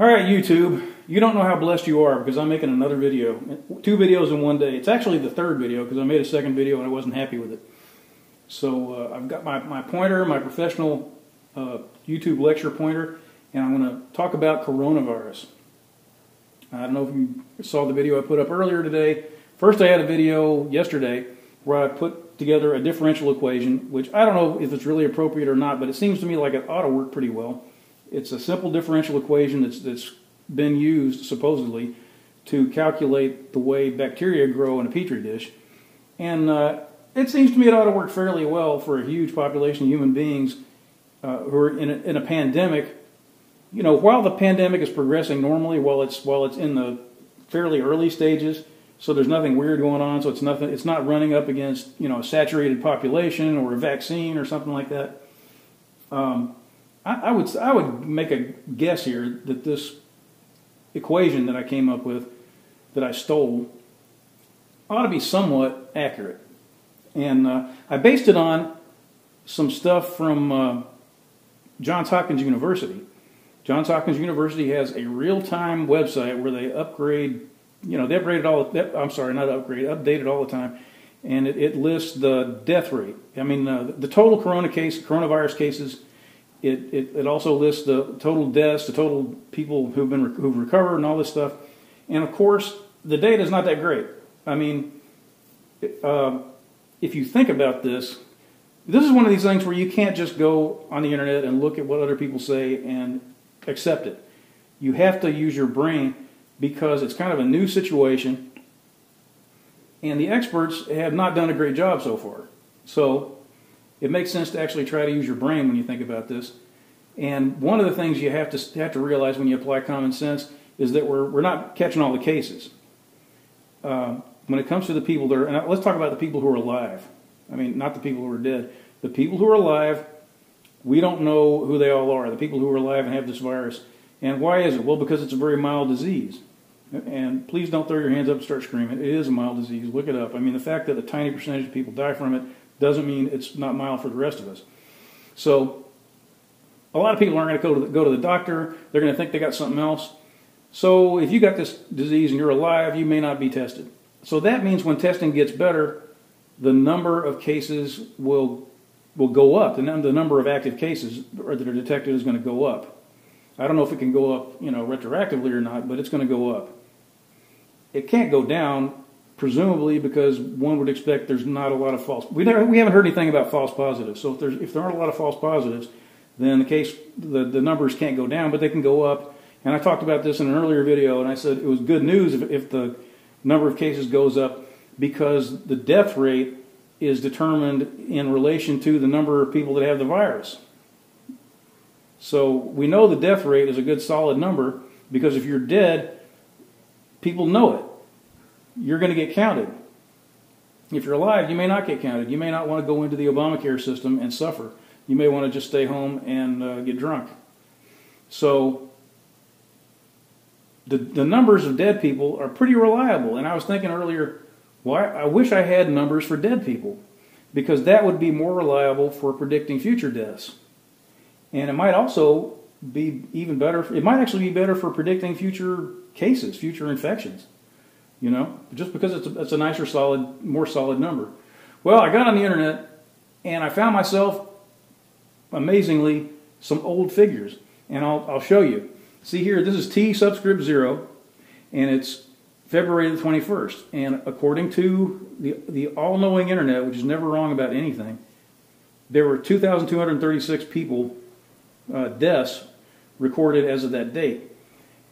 Alright YouTube, you don't know how blessed you are because I'm making another video. 2 videos in one day. It's actually the 3rd video because I made a 2nd video and I wasn't happy with it. So I've got my pointer, my professional YouTube lecture pointer, and I'm going to talk about coronavirus. I don't know if you saw the video I put up earlier today. First I had a video yesterday where I put together a differential equation, which I don't know if it's really appropriate or not, but it seems to me like it ought to work pretty well. It's a simple differential equation that's been used, supposedly, to calculate the way bacteria grow in a petri dish. And it seems to me it ought to work fairly well for a huge population of human beings who are in a pandemic. You know, while the pandemic is progressing normally, while it's in the fairly early stages, so there's nothing weird going on, so it's not running up against, you know, a saturated population or a vaccine or something like that. I would make a guess here that this equation that I came up with, that I stole, ought to be somewhat accurate. And I based it on some stuff from Johns Hopkins University. Johns Hopkins University has a real-time website where they upgrade, you know, they upgraded all, I'm sorry, not upgrade, updated all the time. And it lists the death rate. I mean, the total coronavirus cases. It also lists the total deaths, the total people who've recovered, and all this stuff. And of course, the data is not that great. I mean, if you think about this, this is one of these things where you can't just go on the internet and look at what other people say and accept it. You have to use your brain because it's kind of a new situation, and the experts have not done a great job so far. So it makes sense to actually try to use your brain when you think about this. And one of the things you have to realize when you apply common sense is that we're not catching all the cases. When it comes to the people that are, and let's talk about the people who are alive. I mean, not the people who are dead. The people who are alive, we don't know who they all are, the people who are alive and have this virus. And why is it? Well, because it's a very mild disease. And please don't throw your hands up and start screaming. It is a mild disease. Look it up. I mean, the fact that a tiny percentage of people die from it doesn't mean it's not mild for the rest of us. So a lot of people aren't going to go to the doctor. They're going to think they got something else. So if you got this disease and you're alive, you may not be tested. So that means when testing gets better, the number of cases will go up. And the number of active cases that are detected is going to go up. I don't know if it can go up, you know, retroactively or not, but it's going to go up. It can't go down, presumably because one would expect there's not a lot of false. We haven't heard anything about false positives. So if there aren't a lot of false positives, then the numbers can't go down, but they can go up. And I talked about this in an earlier video, and I said it was good news if the number of cases goes up because the death rate is determined in relation to the number of people that have the virus. So we know the death rate is a good solid number because if you're dead, people know it. You're going to get counted. If you're alive, you may not get counted. You may not want to go into the Obamacare system and suffer. You may want to just stay home and get drunk. So the numbers of dead people are pretty reliable. And I was thinking earlier, why? I wish I had numbers for dead people because that would be more reliable for predicting future deaths. And it might also be even better. It might actually be better for predicting future cases, future infections. You know, just because it's a nicer, solid, more solid number. Well, I got on the internet and I found myself, amazingly, some old figures. And I'll show you. See here, this is T subscript 0, and it's February the 21st. And according to the all-knowing internet, which is never wrong about anything, there were 2,236 people, deaths, recorded as of that date.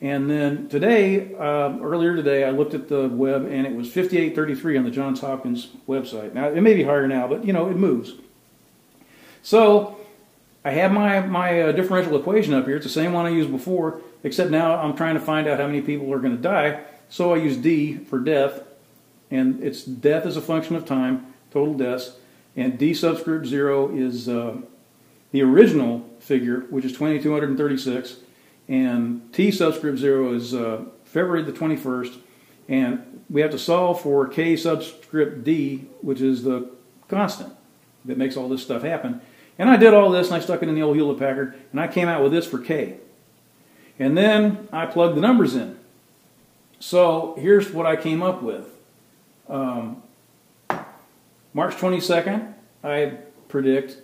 And then today, earlier today, I looked at the web and it was 5833 on the Johns Hopkins website. Now, it may be higher now, but, you know, it moves. So I have my differential equation up here. It's the same one I used before, except now I'm trying to find out how many people are going to die. So I use D for death, and it's death is a function of time, total deaths. And D subscript 0 is the original figure, which is 2,236. And T subscript 0 is February the 21st, and we have to solve for K subscript D, which is the constant that makes all this stuff happen. And I did all this, and I stuck it in the old Hewlett-Packard, and I came out with this for K. And then I plugged the numbers in. So here's what I came up with. March 22nd, I predict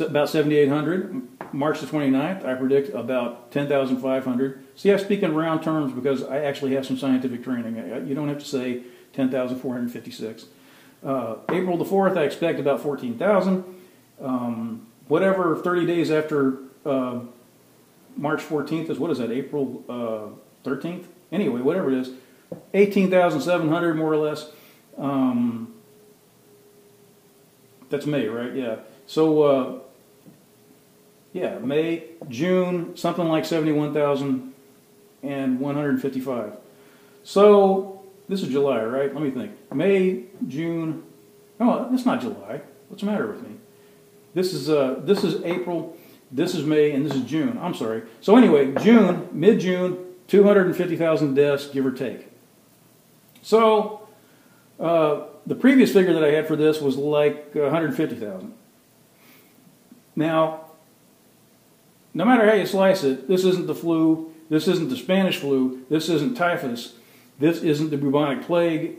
about 7,800. March the 29th, I predict about 10,500. See, I speak in round terms because I actually have some scientific training. You don't have to say 10,456. April the 4th, I expect about 14,000. Whatever 30 days after March 14th is, what is that, April 13th? Anyway, whatever it is, 18,700 more or less. That's May, right? Yeah. So, yeah, May, June, something like 71,155. So, this is July, right? Let me think. May, June, no, that's not July. What's the matter with me? This is April, this is May, and this is June. I'm sorry. So anyway, June, mid-June, 250,000 deaths, give or take. So the previous figure that I had for this was like 150,000. Now, no matter how you slice it, this isn't the flu, this isn't the Spanish flu, this isn't typhus, this isn't the bubonic plague.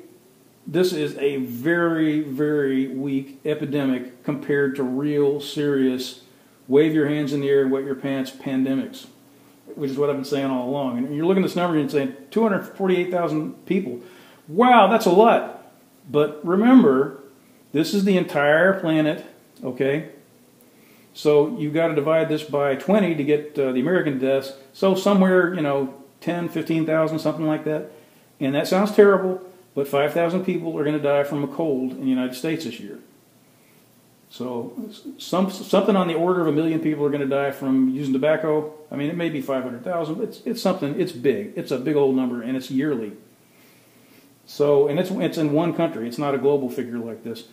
This is a very, very weak epidemic compared to real, serious, wave your hands in the air and wet your pants pandemics, which is what I've been saying all along. And you're looking at this number and saying, 248,000 people. Wow, that's a lot. But remember, this is the entire planet, okay? So you've got to divide this by 20 to get the American deaths. So somewhere, you know, 10, 15,000, something like that. And that sounds terrible. But 5,000 people are going to die from a cold in the United States this year. So something on the order of 1 million people are going to die from using tobacco. I mean, it may be 500,000, but it's something. It's big. It's a big old number, and it's yearly. So, and it's in one country. It's not a global figure like this.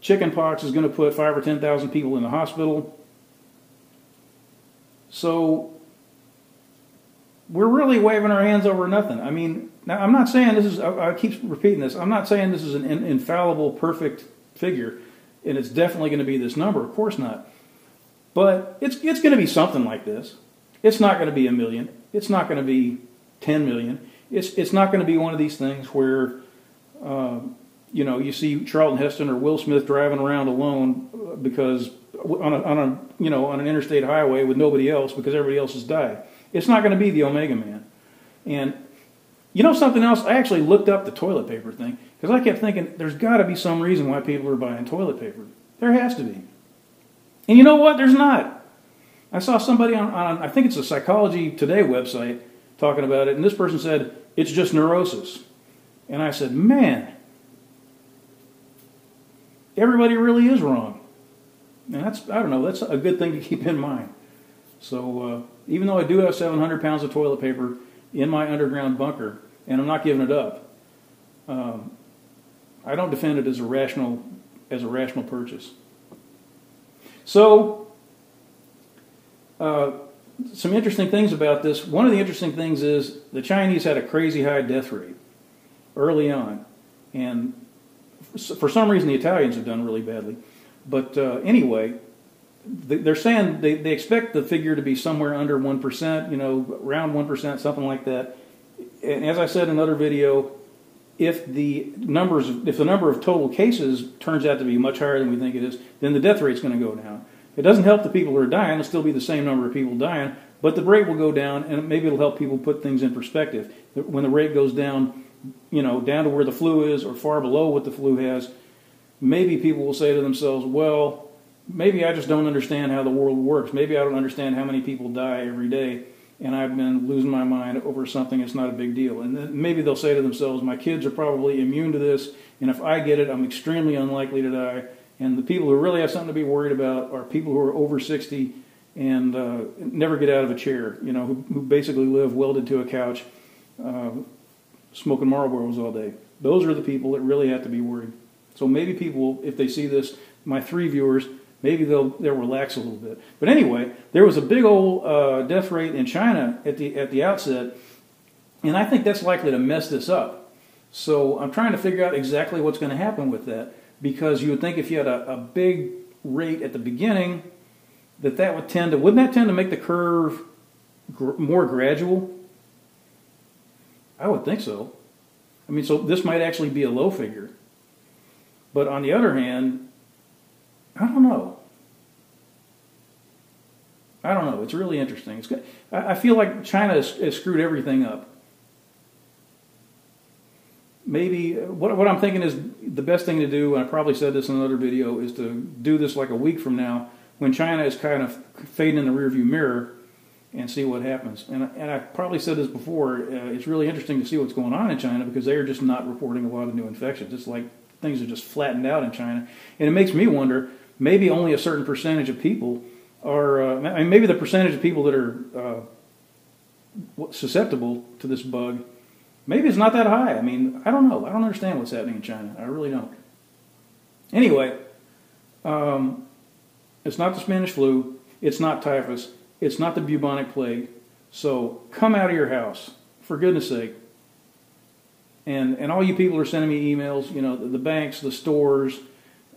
Chickenpox is going to put 5,000 or 10,000 people in the hospital. So we're really waving our hands over nothing. I mean, now I'm not saying this is, I keep repeating this, I'm not saying this is an infallible, perfect figure, and it's definitely going to be this number, of course not. But it's going to be something like this. It's not going to be 1 million. It's not going to be 10 million. It's not going to be one of these things where, you know, you see Charlton Heston or Will Smith driving around alone because on an interstate highway with nobody else because everybody else has died. It's not going to be the Omega Man. And you know something else? I actually looked up the toilet paper thing because I kept thinking there's got to be some reason why people are buying toilet paper. There has to be. And you know what? There's not. I saw somebody on I think it's a Psychology Today website talking about it, and this person said, it's just neurosis. And I said, man, everybody really is wrong. And that's, I don't know, that's a good thing to keep in mind. So even though I do have 700 pounds of toilet paper in my underground bunker, and I'm not giving it up, I don't defend it as a rational purchase. So, some interesting things about this. One of the interesting things is the Chinese had a crazy high death rate early on, and for some reason the Italians have done really badly. But anyway, they're saying they expect the figure to be somewhere under 1%, you know, around 1%, something like that. And as I said in another video, if the number of total cases turns out to be much higher than we think it is, then the death rate's going to go down. It doesn't help the people who are dying. It'll still be the same number of people dying, but the rate will go down, and maybe it'll help people put things in perspective. When the rate goes down, you know, down to where the flu is or far below what the flu has, maybe people will say to themselves, well, maybe I just don't understand how the world works. Maybe I don't understand how many people die every day, and I've been losing my mind over something that's not a big deal. And then maybe they'll say to themselves, my kids are probably immune to this, and if I get it, I'm extremely unlikely to die. And the people who really have something to be worried about are people who are over 60 and never get out of a chair, you know, who basically live welded to a couch, smoking Marlboros all day. Those are the people that really have to be worried. So maybe people, if they see this, my 3 viewers, maybe they'll relax a little bit. But anyway, there was a big old death rate in China at the outset, and I think that's likely to mess this up. So I'm trying to figure out exactly what's going to happen with that, because you would think if you had a big rate at the beginning, wouldn't that tend to make the curve more gradual? I would think so. I mean, so this might actually be a low figure. But on the other hand, I don't know. I don't know. It's really interesting. It's good. I feel like China has screwed everything up. Maybe what I'm thinking is the best thing to do, and I probably said this in another video, is to do this like a week from now when China is kind of fading in the rearview mirror and see what happens. And I probably said this before, it's really interesting to see what's going on in China because they are just not reporting a lot of new infections. It's like things are just flattened out in China. And it makes me wonder, maybe only a certain percentage of people are, I mean, maybe the percentage of people that are susceptible to this bug, maybe it's not that high. I mean, I don't know. I don't understand what's happening in China. I really don't. Anyway, it's not the Spanish flu. It's not typhus. It's not the bubonic plague. So come out of your house, for goodness sake. And all you people are sending me emails, you know, the banks, the stores,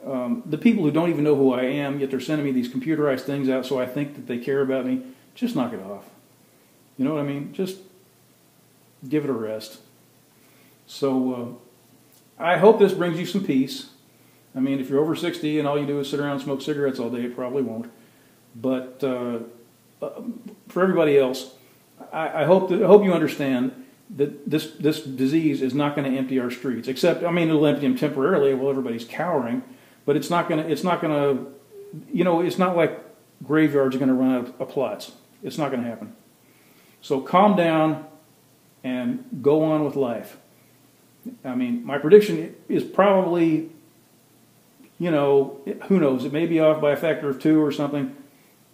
the people who don't even know who I am, yet they're sending me these computerized things out so I think that they care about me. Just knock it off. You know what I mean? Just give it a rest. So I hope this brings you some peace. I mean, if you're over 60 and all you do is sit around and smoke cigarettes all day, it probably won't. But for everybody else, I hope you understand that this disease is not going to empty our streets. Except, I mean, it'll empty them temporarily while everybody's cowering, but it's not going to, you know, it's not like graveyards are going to run out of plots. It's not going to happen. So calm down and go on with life. I mean, my prediction is probably, you know, who knows, it may be off by a factor of 2 or something,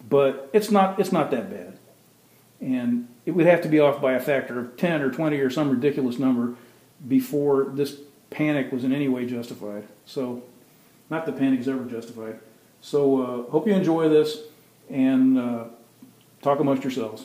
but it's not that bad. And it would have to be off by a factor of 10 or 20 or some ridiculous number before this panic was in any way justified. So, not that panic's ever justified. So, hope you enjoy this, and talk amongst yourselves.